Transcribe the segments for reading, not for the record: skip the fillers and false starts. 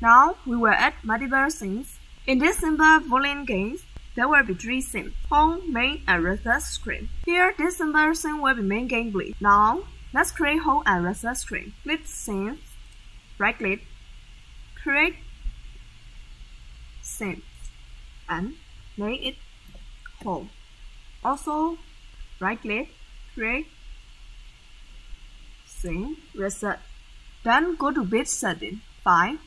Now we will add multiple scenes. In this simple bowling game, there will be three scenes: home, main, and rest screen. Here, this simple scene will be main gameplay. Now, let's create home and rest screen. Flip scenes, right click, create scene, and name it home. Also, right click, create scene, reset. Then go to bit setting, find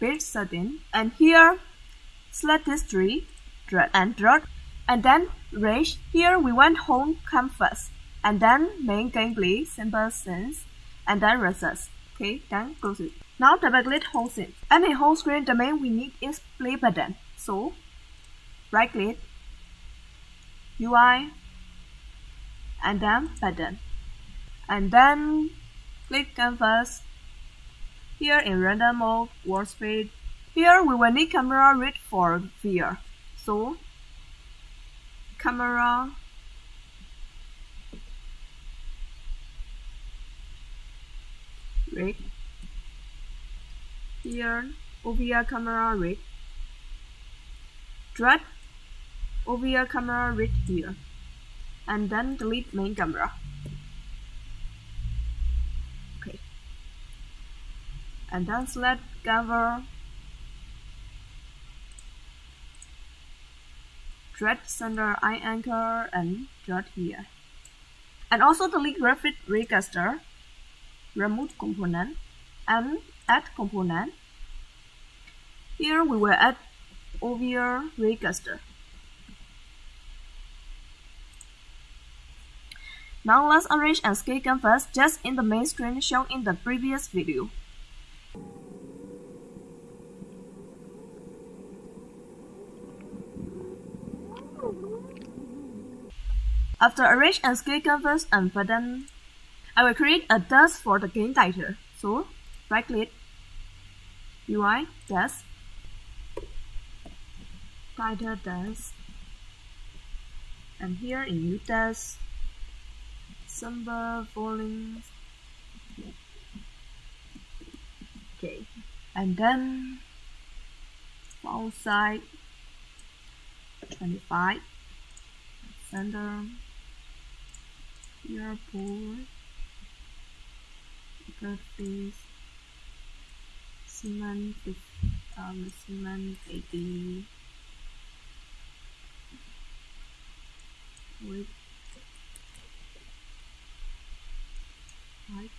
bit setting, and here select this tree, drag and drop, and then range. Here we want home come first, and then main gameplay, simple scenes, and then reset. Okay, then close it. Now double click home scene. And in home screen domain we need is play button. So right click, UI, and then button, and then click canvas. Here in random mode, world speed. Here we will need camera read for VR. So camera read. Here OVR camera read. Drag OVR camera read here, and then delete main camera. Okay, and then select Gather Thread Center Eye Anchor and drag here, and also delete graphic Raycaster, remove component, and add component. Here we will add OVR Raycaster. Now let's arrange and scale canvas just in the main screen shown in the previous video. After arrange and scale canvas and button, I will create a dust for the game title. So right click, UI, dust, title dust, and here in new dust, symbol volume. Okay, and then font size 25, center here, board graphics cement 80 with right.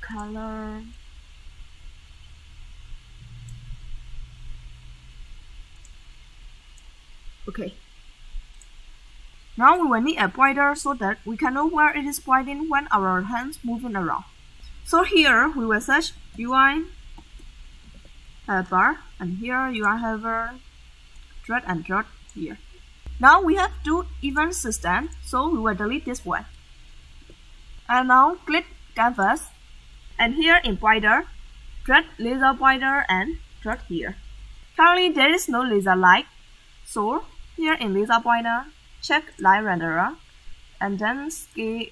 Color okay. Now we will need a pointer so that we can know where it is pointing when our hands moving around. So here we will search UI bar, and here UI hover, drag and drop here. Now we have two event systems, so we will delete this one. And now click canvas, and here in pointer, drag laser pointer and drag here. Currently there is no laser light, so here in laser pointer, check light renderer, and then scale.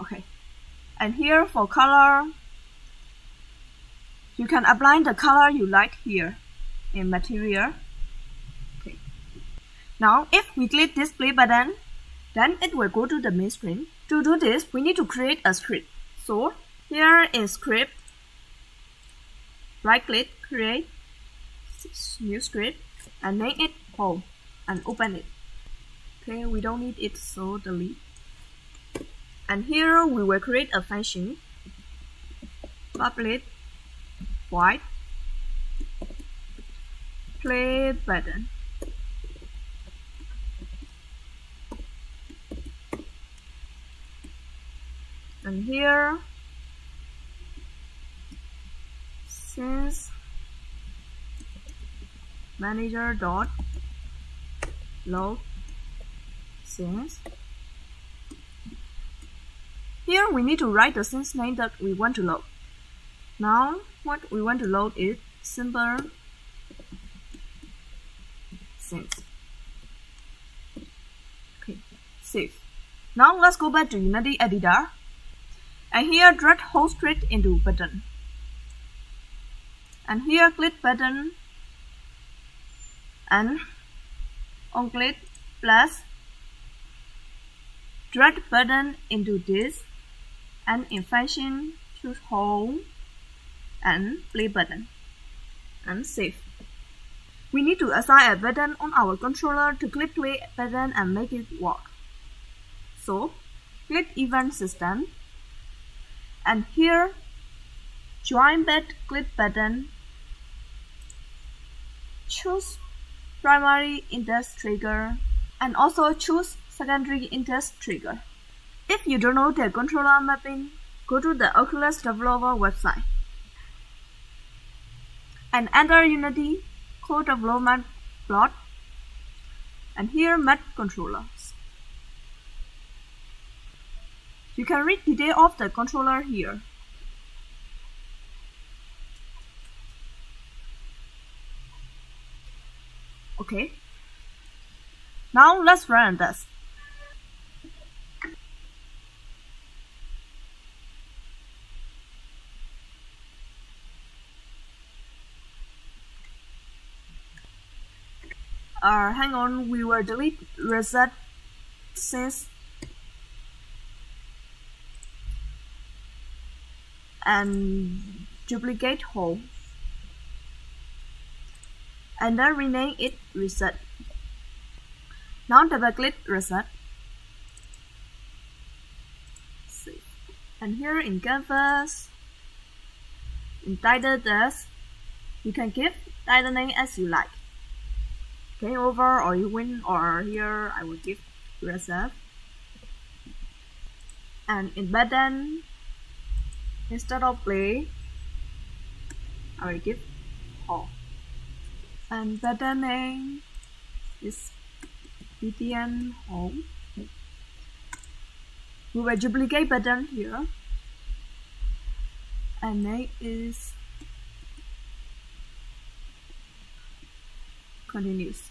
Okay, and here for color, you can apply the color you like here in material. Okay. Now, if we click display button, then it will go to the main screen. To do this, we need to create a script. So here in script, right click, create new script, and name it home, and open it. Okay, we don't need it, so delete. And here we will create a function, public void play button. And here, since manager dot load since Here we need to write the scene's name that we want to load. Now what we want to load is simple scenes. Okay, save. Now let's go back to Unity Editor, and here drag hold straight into button, and here click button, and on click plus, drag button into this, and in function choose hold and play button, and save. We need to assign a button on our controller to click play button and make it work. So click event system, and here join back click button, choose primary index trigger, and also choose secondary index trigger. If you don't know the controller mapping, go to the Oculus Developer website and enter Unity code development plot, and here map controllers. You can read detail of the controller here. Okay. Now let's run this. Hang on, we will delete reset scenes. And duplicate whole, and then rename it reset. Now double click reset, save, and here in canvas, in title this, you can give title name as you like. Game over or you win, or here I will give reset, and in button, instead of play, I will give all. And button name is btn home. We will duplicate button here, and name is continues.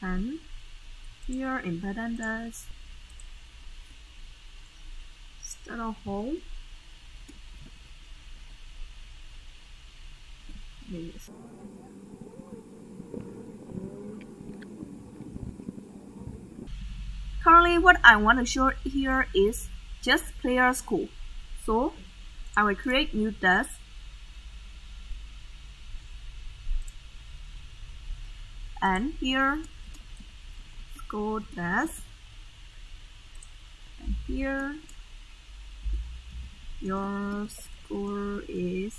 And here in button does instead of hole, yes. Currently what I want to show here is just player school, so I will create new task, and here school task, and here your score is